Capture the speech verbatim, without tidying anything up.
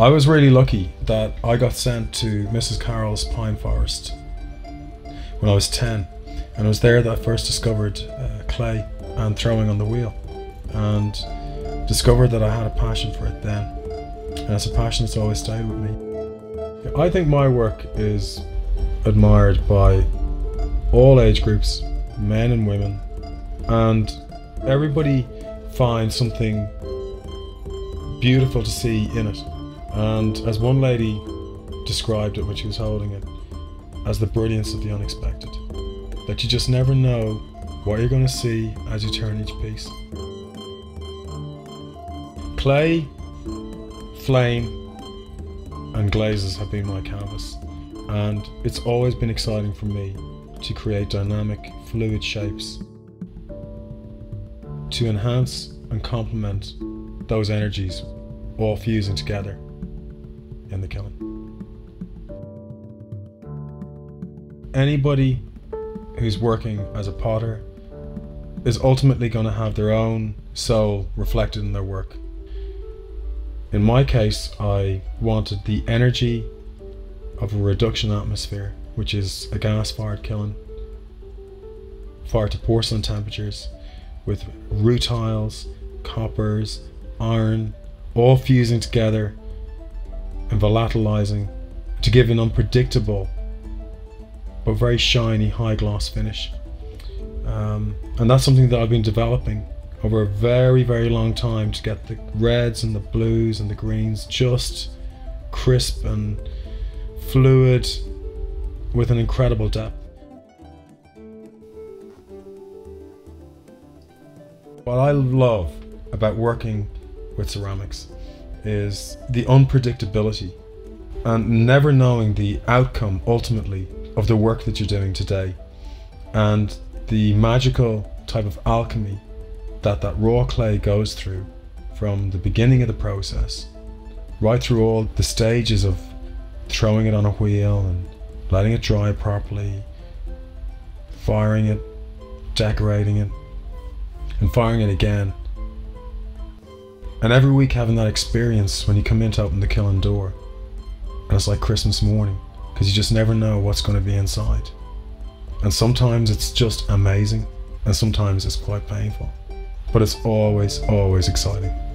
I was really lucky that I got sent to Missus Carroll's Pine Forest when I was ten, and it was there that I first discovered uh, clay and throwing on the wheel, and discovered that I had a passion for it then, and it's a passion that's always stayed with me. I think my work is admired by all age groups, men and women, and everybody finds something beautiful to see in it. And as one lady described it when she was holding it, as the brilliance of the unexpected, that you just never know what you're going to see as you turn each piece. Clay, flame and glazes have been my canvas, and it's always been exciting for me to create dynamic, fluid shapes to enhance and complement those energies, all fusing together in the kiln. Anybody who's working as a potter is ultimately going to have their own soul reflected in their work. In my case, I wanted the energy of a reduction atmosphere, which is a gas-fired kiln, fired to porcelain temperatures, with rutiles, coppers, iron, all fusing together and volatilizing to give an unpredictable but very shiny high gloss finish. Um, and that's something that I've been developing over a very very long time, to get the reds and the blues and the greens just crisp and fluid with an incredible depth. What I love about working with ceramics is the unpredictability and never knowing the outcome ultimately of the work that you're doing today, and the magical type of alchemy that that raw clay goes through from the beginning of the process right through all the stages of throwing it on a wheel and letting it dry properly, firing it, decorating it and firing it again. And every week having that experience when you come in to open the kiln door, and it's like Christmas morning, because you just never know what's going to be inside. And sometimes it's just amazing, and sometimes it's quite painful. But it's always, always exciting.